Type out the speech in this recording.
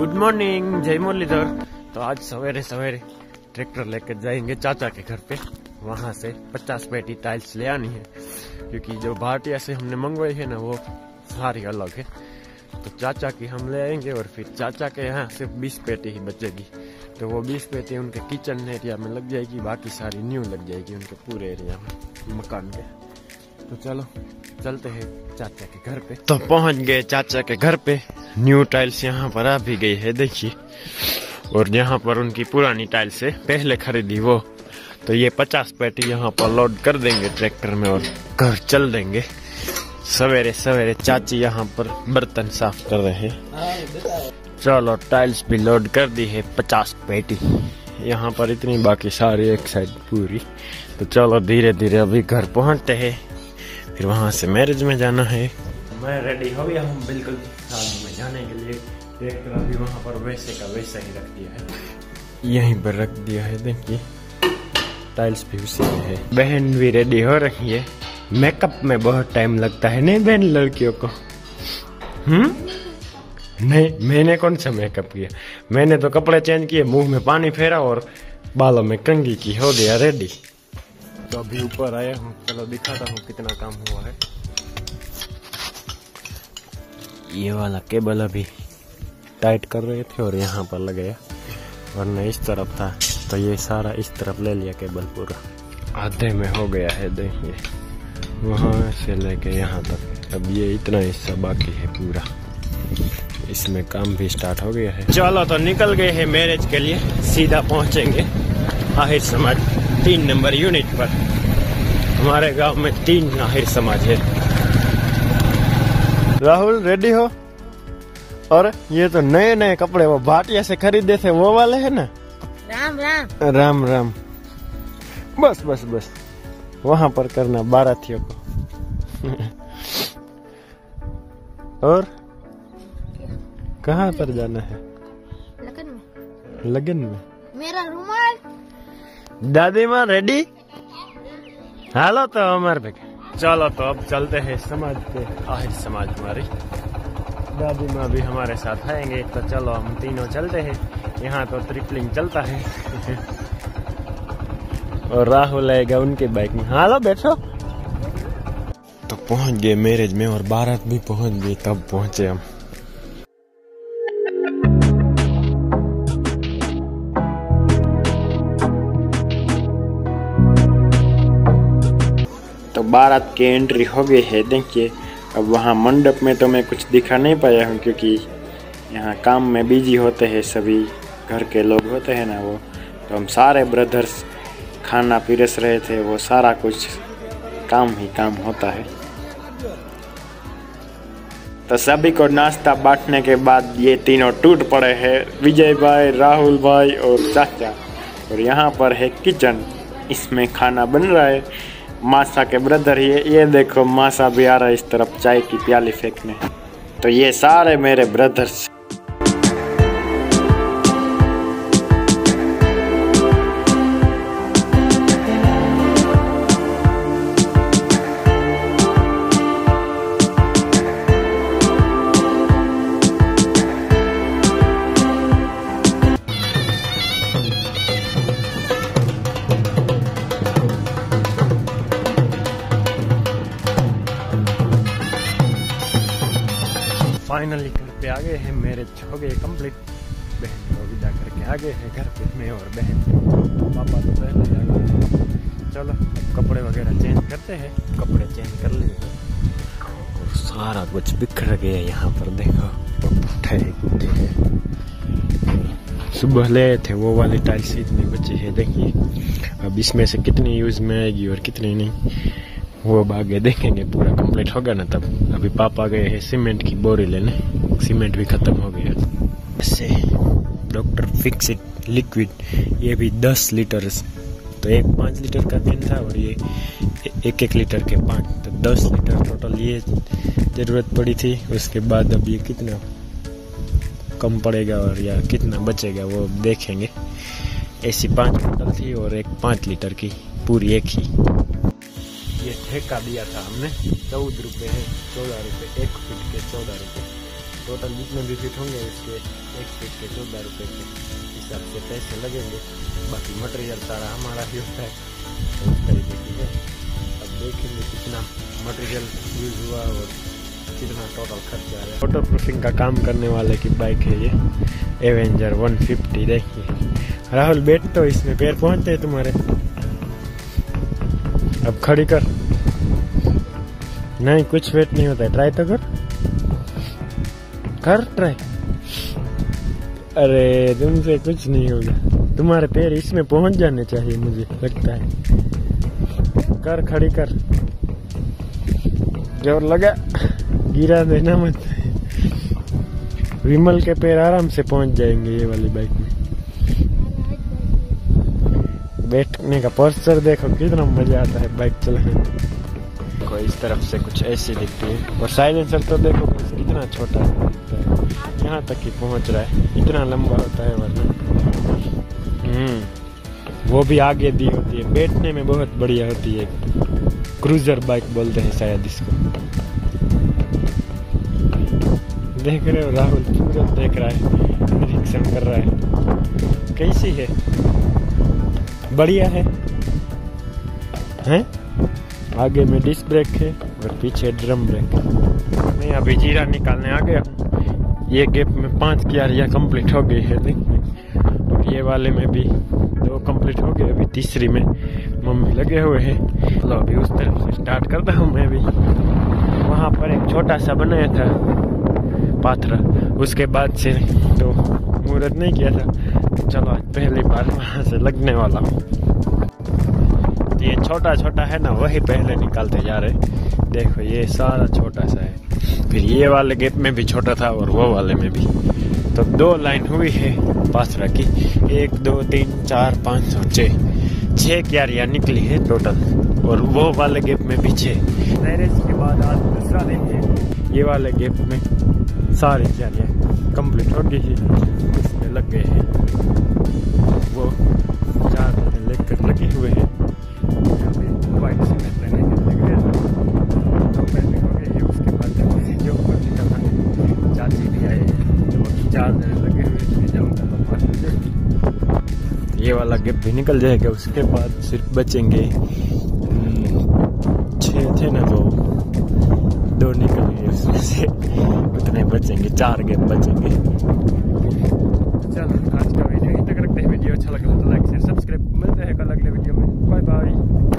Good morning, जय मुरलीधर। तो आज सवेरे सवेरे ट्रैक्टर लेकर जाएंगे चाचा के घर पे, वहाँ से 50 पेटी टाइल्स ले आनी है क्योंकि जो भाटिया से हमने मंगवाई है ना वो सारी अलग है। तो चाचा की हम ले आएंगे और फिर चाचा के यहाँ सिर्फ 20 पेटी ही बचेगी, तो वो 20 पेटी उनके किचन एरिया में लग जाएगी, बाकी सारी न्यू लग जाएगी उनके पूरे एरिया में मकान के। तो चलो चलते हैं चाचा के घर पे। तो पहुंच गए चाचा के घर पे, न्यू टाइल्स यहाँ पर आ भी गई है देखिए, और यहाँ पर उनकी पुरानी टाइल्स है पहले खरीदी वो। तो ये 50 पेटी यहाँ पर लोड कर देंगे ट्रैक्टर में और घर चल देंगे। सवेरे सवेरे चाची यहाँ पर बर्तन साफ कर रहे हैं। चलो टाइल्स भी लोड कर दी है 50 पेटी, यहाँ पर इतनी बाकी सारी एक साइड पूरी। तो चलो धीरे धीरे अभी घर पहुँचते है, फिर वहाँ से मैरिज में जाना है। मैं रेडी हो गया हूँ बिल्कुल शादी में जाने के लिए। ट्रैक्टर अभी वहाँ पर वैसे का वैसा ही रख दिया है, यहीं पर रख दिया है देखिए, टाइल्स भी उसी में है। बहन भी रेडी हो रही है, मेकअप में बहुत टाइम लगता है नहीं बहन लड़कियों को? नहीं, मैंने कौन सा मेकअप किया, मैंने तो कपड़े चेंज किए, मुँह में पानी फेरा और बालों में कंघी की, हो गया रेडी। तो अभी ऊपर आया हूँ, चलो दिखाता हूँ कितना काम हुआ है। ये वाला केबल अभी टाइट कर रहे थे और यहाँ पर लगाया, वरना इस तरफ था तो ये सारा इस तरफ ले लिया केबल, पूरा आधे में हो गया है देखिए, वहाँ से लेके यहाँ तक। अब ये इतना हिस्सा बाकी है पूरा, इसमें काम भी स्टार्ट हो गया है। चलो तो निकल गए है मैरिज के लिए, सीधा पहुँचेंगे आहिर समाज 3 नंबर यूनिट पर। हमारे गांव में 3 आहिर समाज है। राहुल रेडी हो? और ये तो नए नए कपड़े वो भाटिया से खरीदे थे वो वाले हैं ना? राम राम राम राम। बस बस बस, वहाँ पर करना बारातियों को। और कहाँ पर जाना है? लगन में। लगन में मेरा रुमाल। दादी माँ रेडी? हेलो तो अमर बेटा। चलो तो अब चलते हैं समाज पे, आहिर समाज। हमारी दादी माँ भी हमारे साथ आएंगे, तो चलो हम तीनों चलते हैं। यहाँ तो ट्रिपलिंग चलता है। और राहुल आएगा उनके बाइक में। हेलो बैठो। तो पहुँच गए मैरिज में और बारात भी पहुँच गई, तब पहुँचे हम। बारात की एंट्री हो गई है देखिए। अब वहाँ मंडप में तो मैं कुछ दिखा नहीं पाया हूँ क्योंकि यहाँ काम में बिजी होते हैं सभी, घर के लोग होते हैं ना वो। तो हम सारे ब्रदर्स खाना पिरस रहे थे, वो सारा कुछ काम ही काम होता है। तो सभी को नाश्ता बांटने के बाद ये तीनों टूट पड़े हैं, विजय भाई, राहुल भाई और चाचा। और यहाँ पर है किचन, इसमें खाना बन रहा है। मासा के ब्रदर ये देखो मासा भी आ रहा है इस तरफ चाय की प्याली फेंकने। तो ये सारे मेरे ब्रदर्स। फाइनली घर पे आ गए हैं, मैरिज हो गई कंप्लीट। बहन को विदा करके आ गए हैं घर पे, मैं और बहन। पापा तो पहले ही आ गए। चलो कपड़े वगैरह चेंज करते हैं, कपड़े चेंज कर लिए। और सारा कुछ बिखर गया यहाँ पर देखो, सुबह ले थे वो वाली टाइल्स इतनी बची है देखिए। अब इसमें से कितनी यूज़ में आएगी और कितनी नहीं वो आगे देखेंगे, पूरा कंप्लीट होगा ना तब। अभी पापा गए हैं सीमेंट की बोरी लेने, सीमेंट भी खत्म हो गया। ऐसे डॉक्टर फिक्स इट लिक्विड, ये भी 10 लीटर, तो एक 5 लीटर का कैन था और ये 1-1 लीटर के 5, तो 10 लीटर टोटल ये ज़रूरत पड़ी थी। उसके बाद अब ये कितना कम पड़ेगा और या कितना बचेगा वो देखेंगे। ऐसी 5 बोतल थी और एक 5 लीटर की पूरी एक ही। ये ठेका दिया था हमने 14 रुपये है, 14 रुपये 1 फीट के 14 रुपये। टोटल जितने भी फिट होंगे इसके एक फिट के 14 रुपये के हिसाब से पैसे लगेंगे। बाकी मटेरियल सारा हमारा ही होता है, तो इस तरीके की है। अब देखेंगे कितना मटेरियल यूज हुआ और कितना टोटल खर्चा आया। वाटर प्रूफिंग का काम करने वाले की बाइक है ये एवेंजर 150। देखिए राहुल बैठ, तो इसमें पैर पहुँचते हैं तुम्हारे। अब खड़ी कर, नहीं कुछ वेट नहीं होता है, ट्राई तो कर ट्राई। अरे तुमसे कुछ नहीं होगा, तुम्हारे पैर इसमें पहुंच जाने चाहिए मुझे लगता है। कर खड़ी कर, जोर लगा, गिरा देना मत। विमल के पैर आराम से पहुंच जाएंगे ये वाली बाइक में। बैठने का पोस्चर देखो कितना मजा आता है बाइक चलाने में। कोई इस तरफ से कुछ ऐसी दिखती है, और साइलेंसर तो देखो कितना छोटा दिखता है, यहाँ तक ही पहुँच रहा है, इतना लंबा होता है वरना। वो भी आगे दी होती है, बैठने में बहुत बढ़िया होती है। क्रूजर बाइक बोलते हैं शायद इसको। देख रहे हो राहुल पूरा देख रहा है, निरीक्षण कर रहा है। कैसी है? बढ़िया है हैं? आगे में डिस्क ब्रेक है और पीछे ड्रम ब्रेक है। मैं अभी जीरा निकालने आ गया हूँ। ये गैप में 5 क्यारियाँ कंप्लीट हो गई है देखिए, और ये वाले में भी 2 कंप्लीट हो गए, अभी तीसरी में मम्मी लगे हुए हैं। चलो अभी उस तरफ से स्टार्ट करता हूँ मैं भी। वहाँ पर एक छोटा सा बनाया था पाथरा, उसके बाद से तो मुहूर्त नहीं किया था। चलो आज पहली बार वहाँ से लगने वाला हूँ। ये छोटा छोटा है ना, वही पहले निकालते जा रहे। देखो ये सारा छोटा सा है, फिर ये वाले गेप में भी छोटा था और वो वाले में भी। तो 2 लाइन हुई है पासरा की, 1 2 3 4 5 और 6 क्यारियाँ निकली है टोटल, और वो वाले गेप में भी 6। मैरिज के बाद आज दूसरा दिन है, ये वाले गेप में सारी क्यारियाँ कम्प्लीट हो गई है, लग गए हैं वो 4 लेकर लगे हुए हैं। वाइट सीमेंट लेने के लिए तो पहले हो गए, उसके बाद जो बच्चे का था चाची भी आए जो 4 लगे हुए जाऊँगा। ये वाला गेप भी निकल जाएगा, उसके बाद सिर्फ बचेंगे 6 थे ना, दो निकल गए उसमें से, उतने बचेंगे, 4 गेप बचेंगे। चलो आज का वीडियो यहीं तक रखते हैं। वीडियो अच्छा लगा तो लाइक शेयर सब्सक्राइब। मिलते हैं कल अगले वीडियो में, बाय बाय।